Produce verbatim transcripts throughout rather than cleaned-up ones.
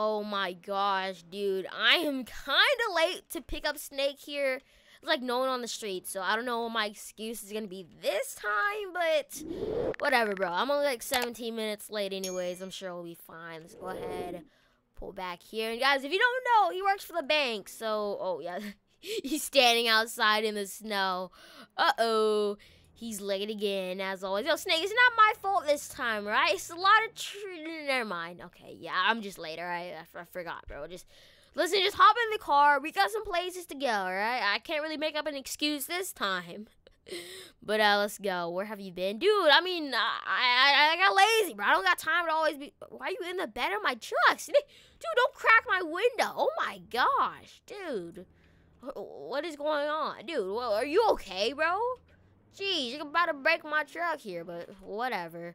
Oh my gosh, dude. I am kind of late to pick up Snake here. It's like no one on the street, so I don't know what my excuse is going to be this time, but whatever, bro. I'm only like seventeen minutes late anyways. I'm sure we'll be fine. Let's go ahead, pull back here. And guys, if you don't know, he works for the bank, so, oh yeah. He's standing outside in the snow. Uh-oh. He's late again, as always. Yo, Snake, it's not my fault this time, right? It's a lot of... Tr Never mind. Okay, yeah, I'm just late, all right? I, f I forgot, bro. Just Listen, just hop in the car. We got some places to go, all right? I can't really make up an excuse this time. But uh, let's go. Where have you been? Dude, I mean, I, I I got lazy, bro. I don't got time to always be... Why are you in the bed of my truck, Snake? Dude, don't crack my window. Oh, my gosh, dude. What is going on? Dude, well, are you okay, bro? Jeez, you're about to break my truck here, but whatever.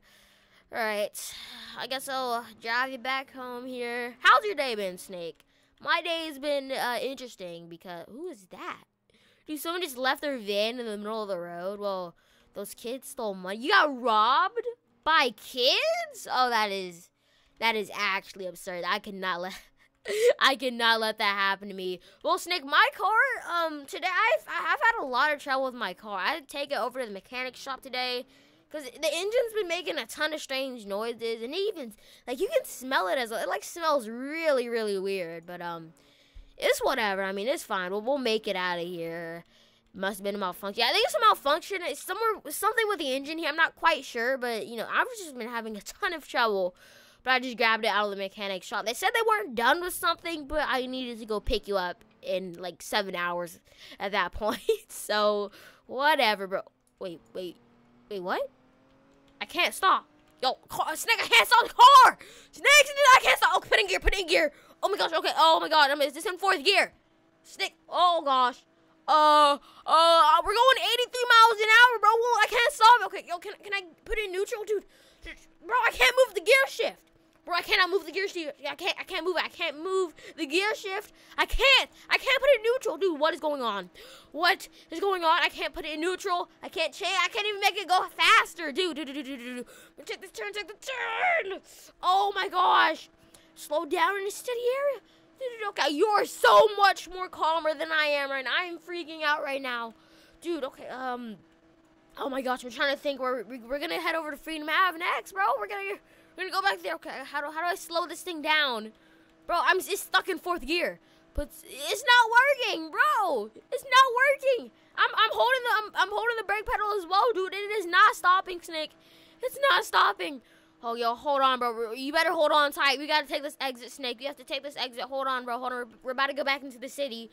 All right, I guess I'll drive you back home here. How's your day been, Snake? My day's been uh, interesting because... Who is that? Dude, someone just left their van in the middle of the road. Well, those kids stole money. You got robbed by kids? Oh, that is... That is actually absurd. I could not let... I cannot let that happen to me. Well, Snake, my car, um, today, I've, I've had a lot of trouble with my car. I had to take it over to the mechanic shop today because the engine's been making a ton of strange noises. And even, like, you can smell it as, it, like, smells really, really weird. But, um, it's whatever. I mean, it's fine. We'll, we'll make it out of here. Must have been a malfunction. Yeah, I think it's a malfunction. It's somewhere, something with the engine here. I'm not quite sure. But, you know, I've just been having a ton of trouble. But I just grabbed it out of the mechanic shop. They said they weren't done with something, but I needed to go pick you up in, like, seven hours at that point. So, whatever, bro. Wait, wait. Wait, what? I can't stop. Yo, car, Snake, I can't stop the car! Snake, I can't stop. Oh, put in gear, put in gear. Oh, my gosh, okay. Oh, my God. I mean, is this in fourth gear? Snake, oh, gosh. Uh, uh, we're going eighty-three miles an hour, bro. Well, I can't stop. Okay, yo, can, can I put in neutral, dude? Bro, I can't move the gear shift. Bro, I cannot move the gear shift. I can't, I can't move it. I can't move the gear shift. I can't. I can't put it in neutral. Dude, what is going on? What is going on? I can't put it in neutral. I can't change. I can't even make it go faster. Dude, dude, dude, dude, dude, dude. Take this turn, take the turn. Oh, my gosh. Slow down in the city area. Dude, okay, you are so much more calmer than I am right now. I am freaking out right now. Dude, okay, um. Oh, my gosh. I'm trying to think. We're, we're going to head over to Freedom Ave next, bro. We're going to... We're gonna go back there. Okay, how do how do I slow this thing down, bro? I'm it's stuck in fourth gear, but it's not working, bro. It's not working. I'm I'm holding the I'm, I'm holding the brake pedal as well, dude. It is not stopping, Snake. It's not stopping. Oh, yo, hold on, bro. You better hold on tight. We gotta take this exit, Snake. You have to take this exit. Hold on, bro. Hold on. We're about to go back into the city.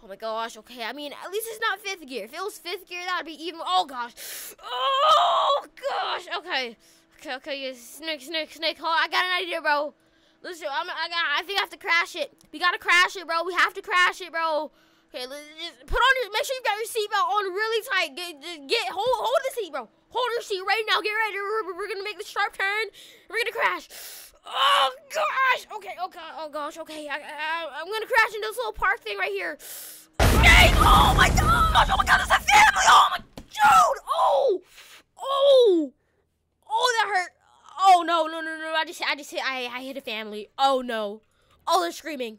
Oh my gosh. Okay. I mean, at least it's not fifth gear. If it was fifth gear, that'd be even. Oh gosh. Oh gosh. Okay. Okay, okay, yeah. Snake, Snake, Snake. Oh, I got an idea, bro. Listen, I'm, I got. I think I have to crash it. We gotta crash it, bro. We have to crash it, bro. Okay, let's just put on your. Make sure you got your seatbelt on really tight. Get, just get, hold, hold the seat, bro. Hold your seat right now. Get ready. We're, we're gonna make the sharp turn. We're gonna crash. Oh gosh. Okay, okay, oh gosh. Okay, I, I, I'm gonna crash into this little park thing right here. Snake! Oh my gosh! Oh my god! It's a family! Oh my dude! Oh, oh. Oh, that hurt. Oh, no, no, no, no. I just, I just hit, I, I hit a family. Oh, no. Oh, they're screaming.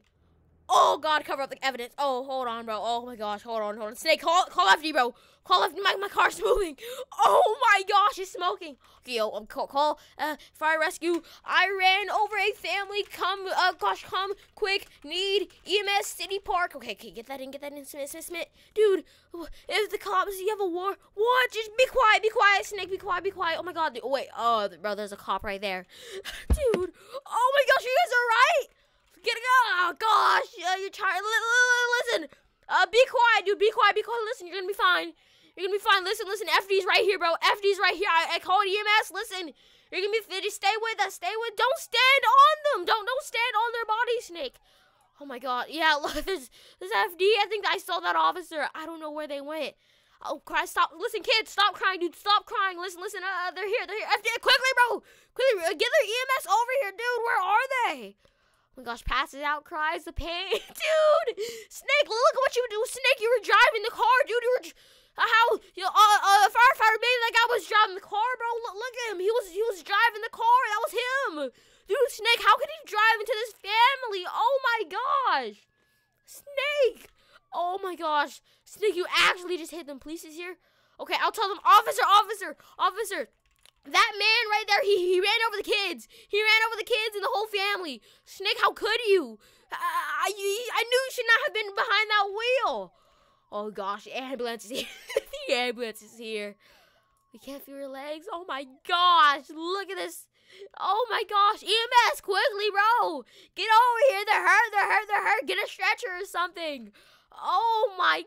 Oh, God, cover up the evidence. Oh, hold on, bro. Oh, my gosh, hold on, hold on. Snake, call, call after you, bro. Call after my, my car's moving. Oh, my gosh, it's smoking. Okay, yo, um, call, call, uh, fire rescue. I ran over a family. Come, uh, gosh, come quick. Need E M S, City Park. Okay, okay, get that in, get that in, Smith, Smith, Smith. Dude, if the cops, you have a war, what? Just be quiet, be quiet, Snake, be quiet, be quiet. Oh, my God, dude, oh, wait, oh, bro, there's a cop right there. Dude, oh, my gosh, you guys are right. Get it out. Oh, gosh. Uh, you're tired. Listen. Uh, be quiet, dude. Be quiet. Be quiet. Listen, you're going to be fine. You're going to be fine. Listen, listen. F D's right here, bro. F D's right here. I, I call it E M S. Listen. You're going to be fidgety. Stay with us. Stay with. Don't stand on them. Don't don't stand on their body, Snake. Oh, my God. Yeah, look. This, this F D. I think I saw that officer. I don't know where they went. Oh, Christ. Stop. Listen, kids. Stop crying, dude. Stop crying. Listen, listen. Uh, they're here. They're here. F D. Quickly, bro. Quickly. Uh, get their E M S over here, dude. Where are they? Oh my gosh, passes out, cries, the pain. Dude, Snake, look at what you do. Snake, you were driving the car, dude. You were, how, you know, uh, uh, firefighter, maybe that guy was driving the car, bro. Look, look at him. He was, he was driving the car. That was him. Dude, Snake, how could he drive into this family? gosh! Snake! Oh my gosh! Snake, you actually just hit them police here? Okay, I'll tell them, officer, officer, officer! That man right there, he, he ran over the kids. He ran over the kids and the whole family. Snake, how could you? I, I, I knew you should not have been behind that wheel. Oh, gosh, the ambulance is here. The ambulance is here. We can't feel your legs. Oh, my gosh, look at this. Oh, my gosh, E M S, quickly, bro. Get over here. They're hurt, they're hurt, they're hurt. Get a stretcher or something. Oh, my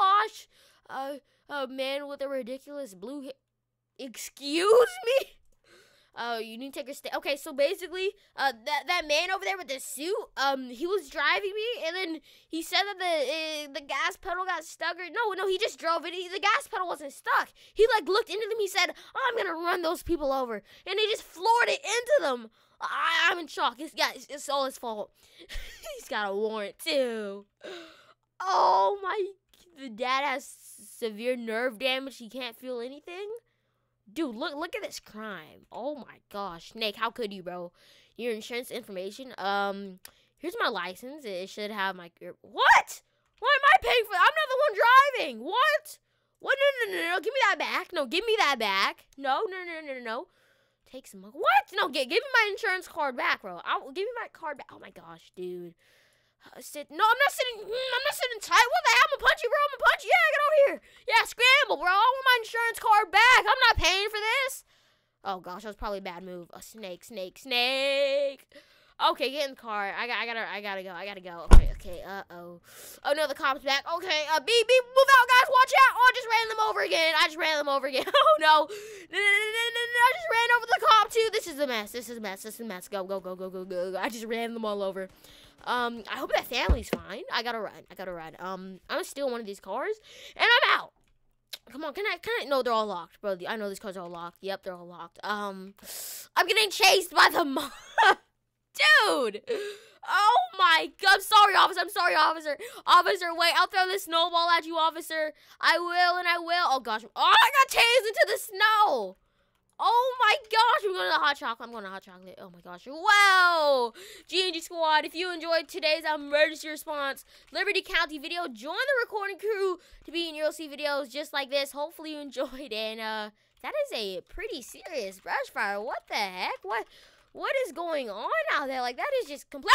gosh. Uh, a man with a ridiculous blue hair. Excuse me? Oh, uh, you need to take a step. Okay, so basically, uh, that that man over there with the suit, um, he was driving me, and then he said that the uh, the gas pedal got stuck. Or no, no, he just drove it. He, the gas pedal wasn't stuck. He like looked into them. He said, oh, "I'm gonna run those people over," and he just floored it into them. I, I'm in shock. It's yeah, it's, it's all his fault. He's got a warrant too. Oh my! The dad has severe nerve damage. He can't feel anything. Dude, look look at this crime. Oh my gosh. Snake, how could you, bro? Your insurance information. Um, here's my license. It should have my... What? Why am I paying for that? I'm not the one driving. What? What? No, no, no, no. Give me that back. No, give me that back. No, no, no, no, no, no. Take some... What? No, give, give me my insurance card back, bro. I'll, give me my card back. Oh my gosh, dude. Uh, sit. No, I'm not sitting. I'm not sitting tight. What the hell? I'm gonna punch you, bro. I'm gonna punch you. Yeah, get over here. Yeah, scramble, bro. I want my insurance card back. I'm not paying for this. Oh gosh, that was probably a bad move. A snake, snake, snake. Okay, get in the car. I got. I gotta. I gotta go. I gotta go. Okay. Okay. Uh oh. Oh no, the cop's back. Okay. Uh, beep beep. Move out, guys. Watch out. Oh, I just ran them over again. I just ran them over again. Oh no. No, no, no, no, no. I just ran over the cop too. This is a mess. This is a mess. This is a mess. Go, go, go, go, go, go. I just ran them all over. Um, I hope that family's fine. I gotta run. I gotta run. Um, I'm gonna steal one of these cars, and I'm out. Come on, can I, can I, no, they're all locked, bro. I know these cars are all locked. Yep, they're all locked. Um, I'm getting chased by the mob. Dude! Oh my god, I'm sorry, officer, I'm sorry, officer. Officer, wait, I'll throw this snowball at you, officer. I will, and I will. Oh gosh, oh, I got chased into the snow. Oh my gosh, I'm going to the hot chocolate. I'm going to hot chocolate. Oh my gosh. Wow. G N G Squad, if you enjoyed today's emergency response Liberty County video, join the recording crew to be in your O C videos just like this. Hopefully you enjoyed. And uh, that is a pretty serious brush fire. What the heck? What, what is going on out there? Like, that is just complete.